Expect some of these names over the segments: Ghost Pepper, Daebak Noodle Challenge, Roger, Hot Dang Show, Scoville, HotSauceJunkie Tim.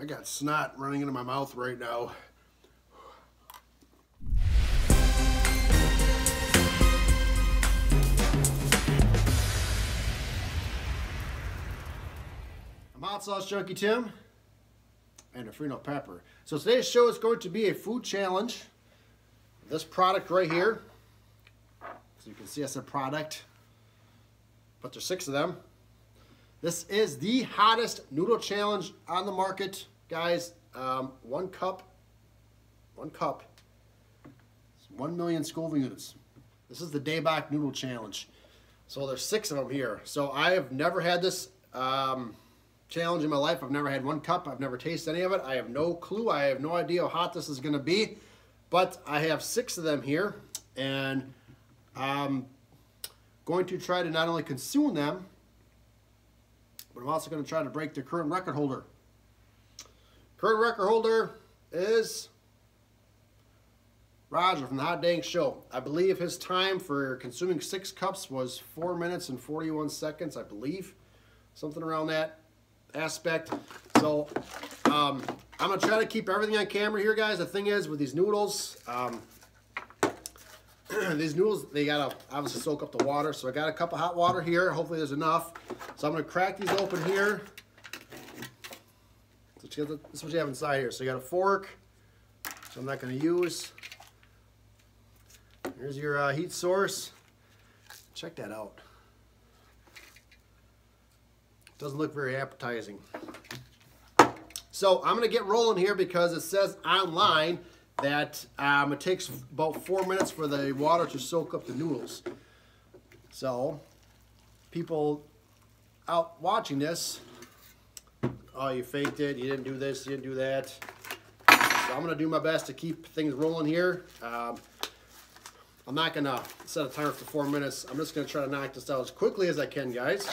I got snot running into my mouth right now. I'm HotSauceJunkie Tim and Hot Dang Show. So today's show is going to be a food challenge. This product right here, so you can see that's a product, but there's 6 of them. This is the hottest noodle challenge on the market, guys. 1 cup, it's 1,000,000 Scoville units. This is the Daebak Noodle Challenge. So there's 6 of them here. So I have never had this challenge in my life. I've never had 1 cup. I've never tasted any of it. I have no clue. I have no idea how hot this is gonna be, but I have 6 of them here, and I'm going to try to not only consume them, but I'm also going to try to break the current record holder. Current record holder is Roger from the Hot Dang Show. I believe his time for consuming 6 cups was 4 minutes and 41 seconds, I believe. Something around that aspect. So I'm going to try to keep everything on camera here, guys. The thing is, with these noodles, these noodles, they gotta obviously soak up the water. So I got a cup of hot water here. Hopefully there's enough. So I'm gonna crack these open here. This is what you have inside here. So you got a fork, which I'm not gonna use. Here's your heat source. Check that out. Doesn't look very appetizing. So I'm gonna get rolling here because it says online that it takes about 4 minutes for the water to soak up the noodles. So people out watching this, oh, you faked it, you didn't do this, you didn't do that. So I'm gonna do my best to keep things rolling here. I'm not gonna set a timer for 4 minutes. I'm just gonna try to knock this out as quickly as I can, guys.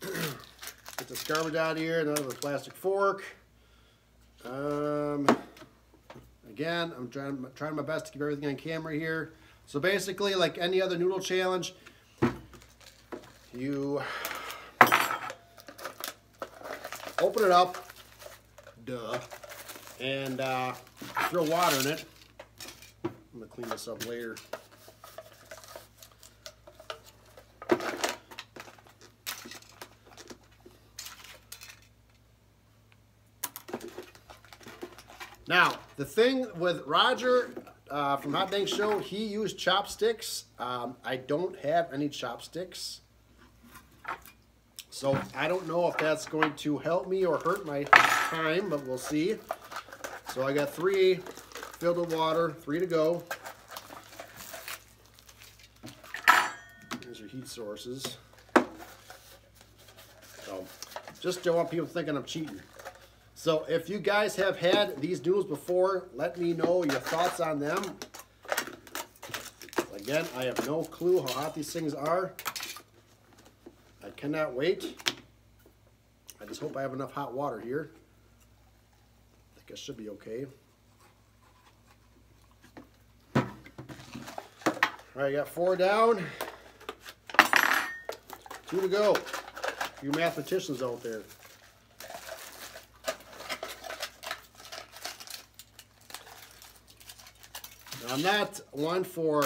Get this garbage out of here, another plastic fork. Again, I'm trying my best to keep everything on camera here. So basically, like any other noodle challenge, you open it up, duh, and throw water in it. I'm gonna clean this up later. Now, the thing with Roger from Hot Dang Show, he used chopsticks. I don't have any chopsticks. So I don't know if that's going to help me or hurt my time, but we'll see. So I got 3 filled with water, 3 to go. Here's your heat sources. So just don't want people thinking I'm cheating. So if you guys have had these noodles before, let me know your thoughts on them. Again, I have no clue how hot these things are. I cannot wait. I just hope I have enough hot water here. I think I should be okay. All right, I got 4 down. 2 to go. You mathematicians out there. I'm not one for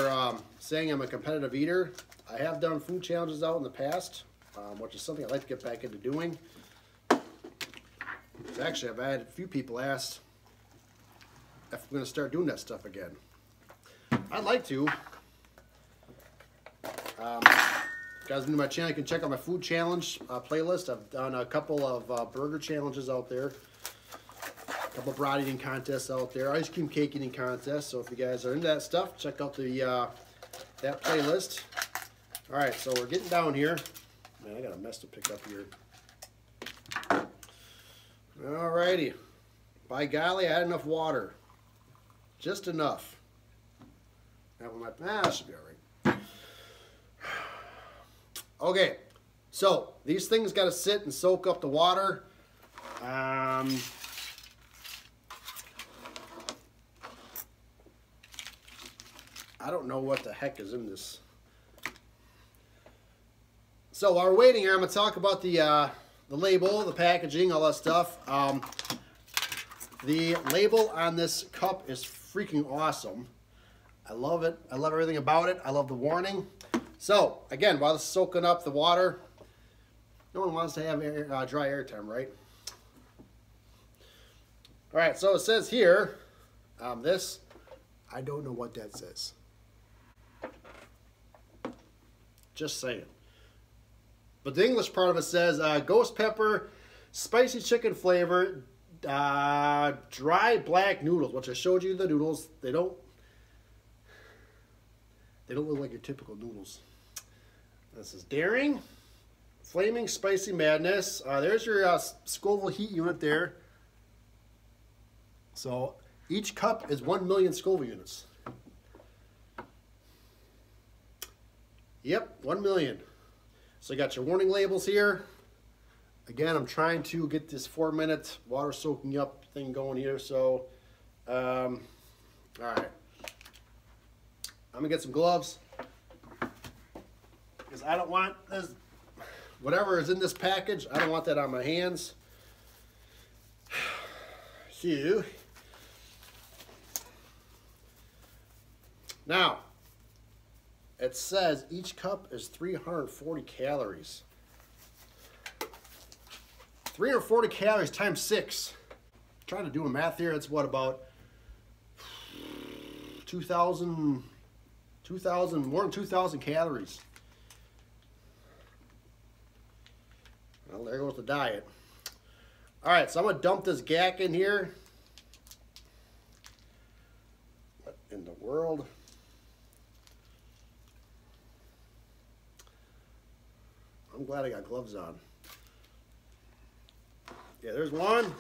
saying I'm a competitive eater. I have done food challenges out in the past, which is something I'd like to get back into doing. Actually, I've had a few people ask if I'm going to start doing that stuff again. I'd like to. Guys, new to my channel, you can check out my food challenge playlist. I've done a couple of burger challenges out there. A couple of bread eating contests out there, ice cream cake eating contests. So if you guys are into that stuff, check out the that playlist. All right, so we're getting down here. Man, I got a mess to pick up here. All righty, by golly, I had enough water, just enough. That one, that should be all right. Okay, so these things got to sit and soak up the water. I don't know what the heck is in this. So while we're waiting here, I'm gonna talk about the the label, the packaging, all that stuff. The label on this cup is freaking awesome. I love it. I love everything about it. I love the warning. So, again, while this is soaking up the water, no one wants to have air, dry air time, right? All right, so it says here, this, I don't know what that says. Just saying. But the English part of it says, Ghost Pepper, Spicy Chicken Flavor, Dry Black Noodles, which I showed you the noodles. They don't look like your typical noodles. This is Daring, Flaming Spicy Madness. There's your Scoville heat unit there. So each cup is 1,000,000 Scoville units. Yep, 1,000,000. So you got your warning labels here. Again, I'm trying to get this 4-minute water soaking up thing going here. So, all right. I'm gonna get some gloves because I don't want this, whatever is in this package, I don't want that on my hands. So, now, it says each cup is 340 calories. 340 calories times 6. I'm trying to do a math here, it's what, about 2,000, more than 2,000 calories. Well, there goes the diet. All right, so I'm gonna dump this gack in here. What in the world? I'm glad I got gloves on. Yeah, there's one.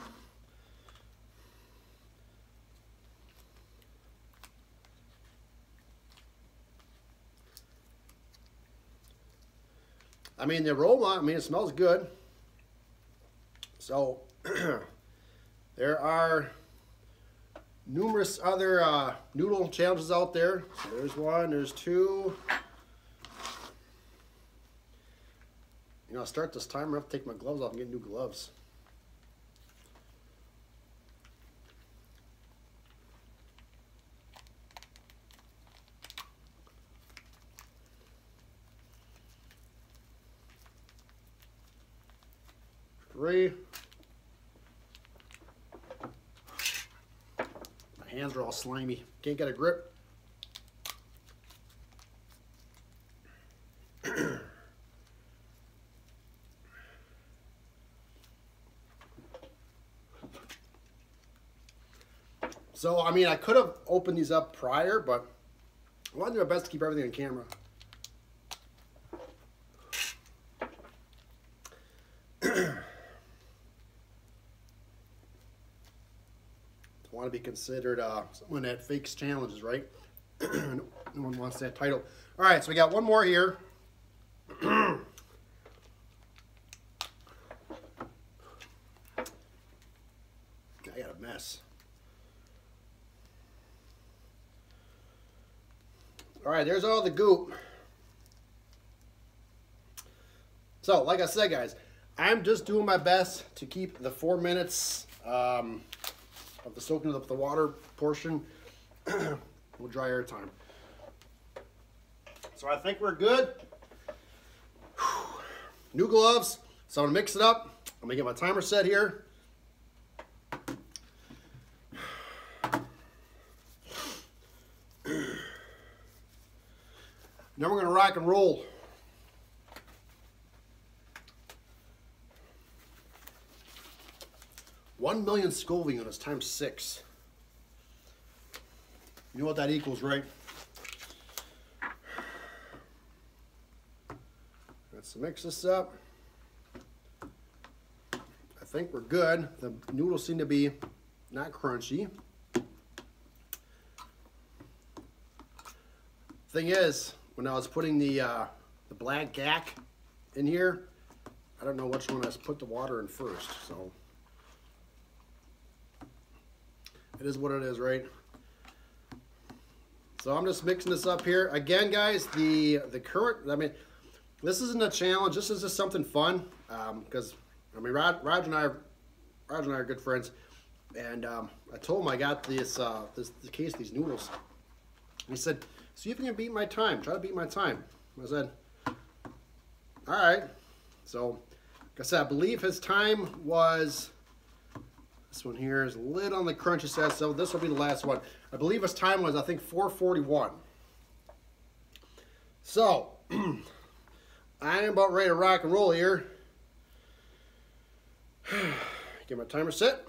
I mean, the aroma, I mean, it smells good. So, there are numerous other noodle challenges out there. So there's one, there's two. You know, I start this timer, I have to take my gloves off and get new gloves. Three. My hands are all slimy. Can't get a grip. So, I mean, I could have opened these up prior, but I want to do my best to keep everything on camera. Want to be considered someone that fakes challenges, right? No one wants that title. All right, so we got one more here. I got a mess. All right, there's all the goop. So, like I said, guys, I'm just doing my best to keep the 4 minutes of the soaking up the water portion will dry air time. So I think we're good. Whew. New gloves. So I'm gonna mix it up. I'm gonna get my timer set here. Now we're gonna rock and roll. One 1,000,000 Scoville units times 6. You know what that equals, right? Let's mix this up. I think we're good. The noodles seem to be not crunchy. Thing is, when I was putting the black gack in here, I don't know which one I put the water in first, so. It is what it is, right? So I'm just mixing this up here. Again, guys, the current, I mean, this isn't a challenge. This is just something fun because I mean, Roger and I are good friends, and I told him I got this the case of these noodles. He said, "See if you can beat my time. Try to beat my time." I said, "All right." So, like I said, I believe his time was. This one here is a little on the crunchy side, so this will be the last one. I believe his time was, I think, 4:41. So, I am about ready to rock and roll here. Get my timer set.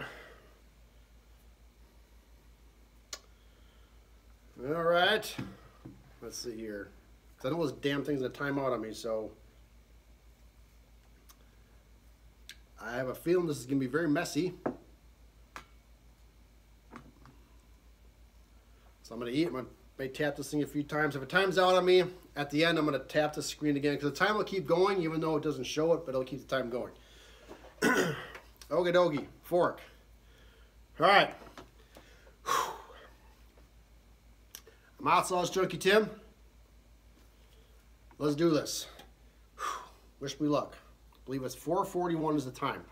All right. Let's see here. Because I know those damn things that time out on me, so. I have a feeling this is going to be very messy. So I'm going to eat. I'm going to tap this thing a few times. If it times out on me, at the end I'm going to tap the screen again because the time will keep going even though it doesn't show it, but it'll keep the time going. Okie dokie, fork. All right. Whew. I'm HotSauceJunkie Tim. Let's do this. Whew. Wish me luck. I believe it's 4:41 is the time.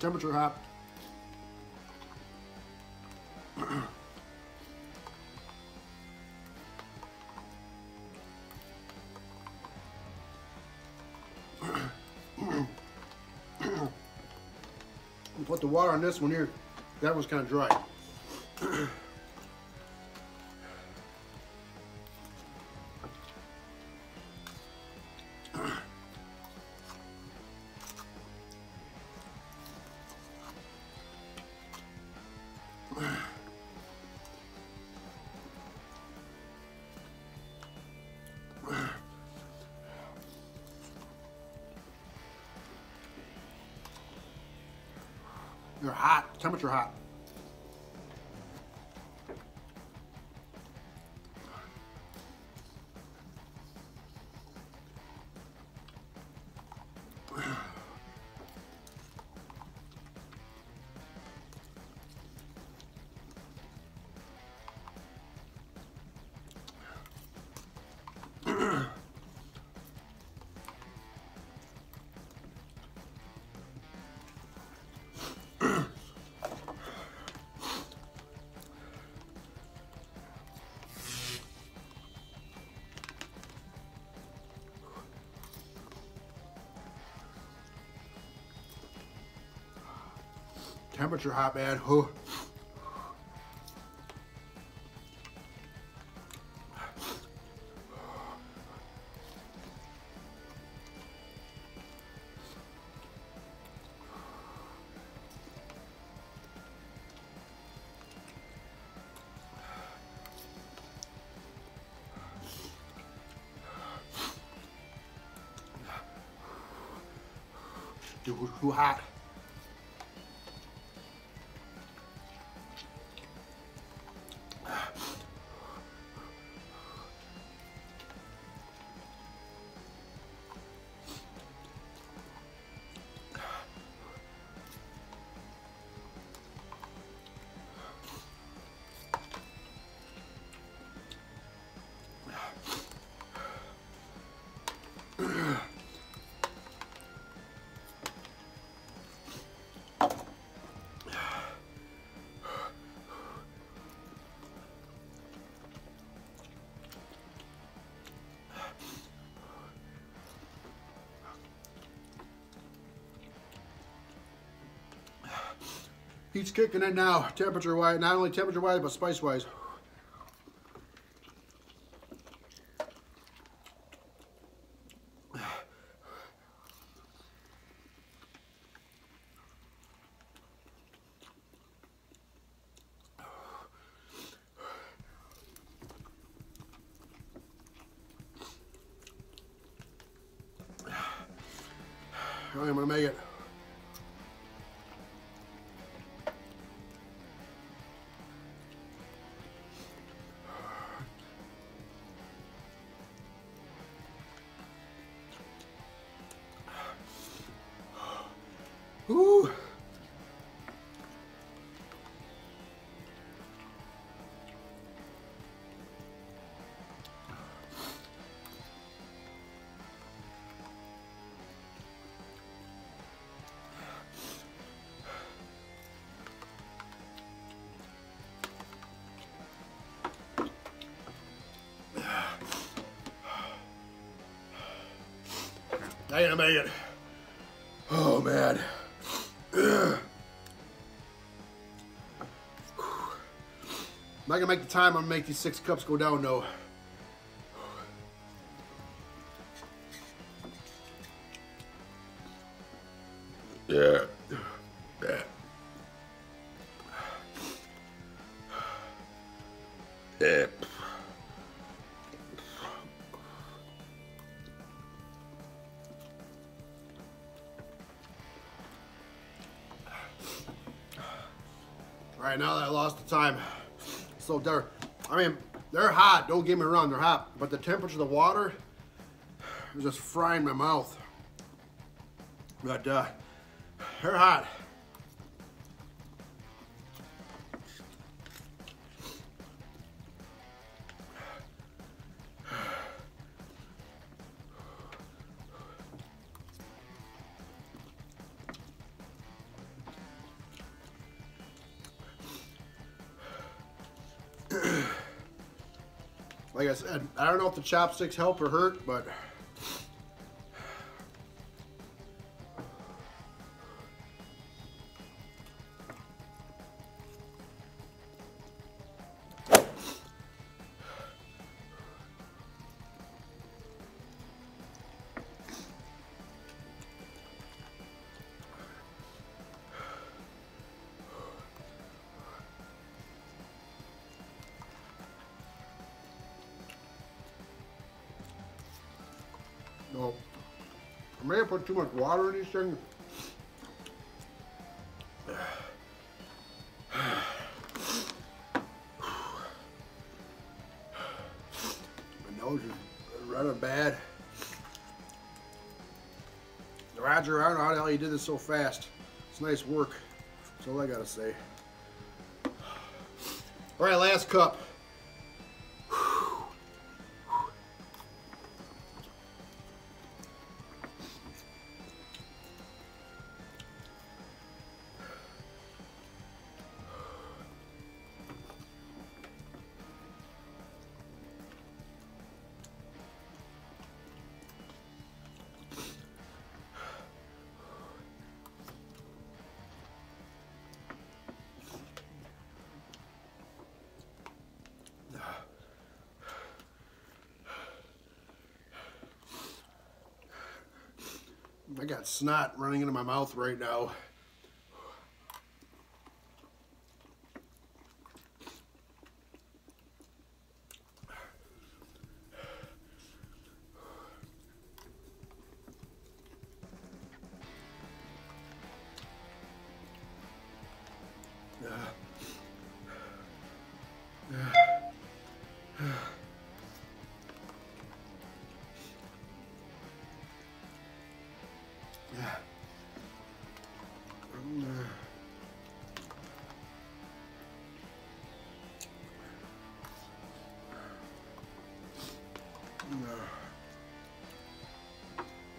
Temperature hop. Put the water on this one here. That was kind of dry. They're hot, temperature hot. Temperature hot, man. Oh. Dude, too hot. Heat's kicking in now, temperature-wise, not only temperature-wise, but spice-wise. I don't think I'm gonna make it. Ooh. I ain't gonna make it. Oh man. Ugh. I'm not gonna make the time. I'm gonna make these 6 cups go down though. Yeah. Yeah. Yeah. Alright, now that I lost the time, so they're hot, don't get me wrong, they're hot, but the temperature of the water is just frying my mouth. But they're hot. Like I said, I don't know if the chopsticks help or hurt, but no, I may have put too much water in these things. My nose is running bad. Roger, I don't know how the hell you did this so fast. It's nice work. That's all I gotta say. All right, last cup. I got snot running into my mouth right now.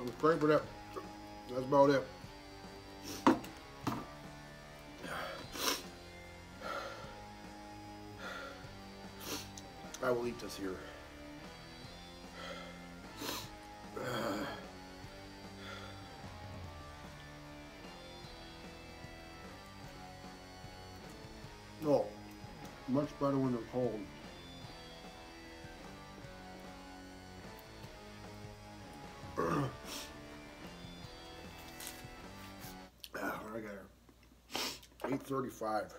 I'm afraid for that. That's about it. I will eat this here. Oh, much better when they're cold. I got 8:35.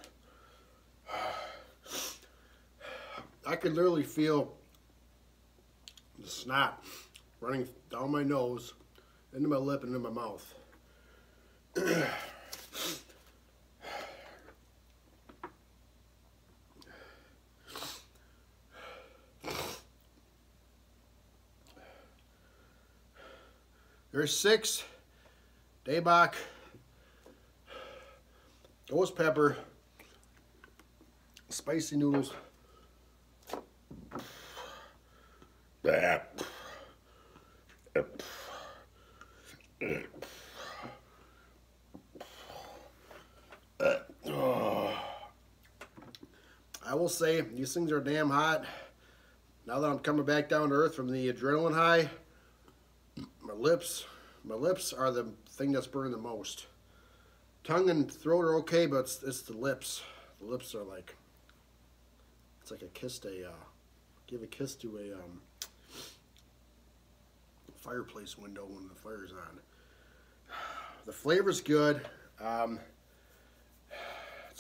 I could literally feel the snot running down my nose, into my lip, and into my mouth. There's 6 Daebak Ghost Pepper Spicy Noodles. I will say these things are damn hot. Now that I'm coming back down to earth from the adrenaline high, my lips are the thing that's burning the most. Tongue and throat are okay, but it's the lips. The lips are like, it's like a kiss to a, give a kiss to a fireplace window when the fire's on. The flavor's good. It's a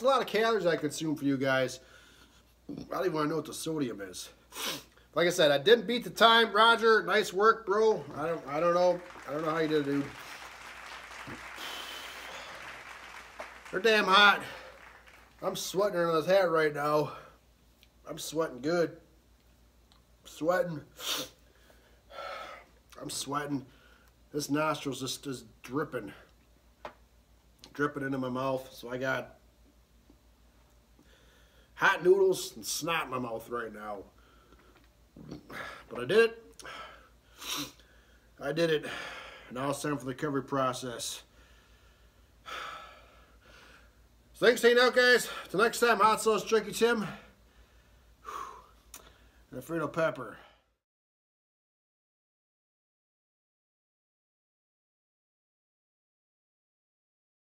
lot of calories I consume for you guys. I don't even want to know what the sodium is. Like I said, I didn't beat the time, Roger. Nice work, bro. I don't know how you did it, dude. They're damn hot. I'm sweating under this hat right now. I'm sweating good. I'm sweating. I'm sweating. This nostril's just dripping. Dripping into my mouth. So I got hot noodles and snot in my mouth right now. But I did it. I did it. Now it's time for the recovery process. So thanks for hanging out, guys. Till next time, Hot Sauce Junkie Tim. And Alfredo Pepper.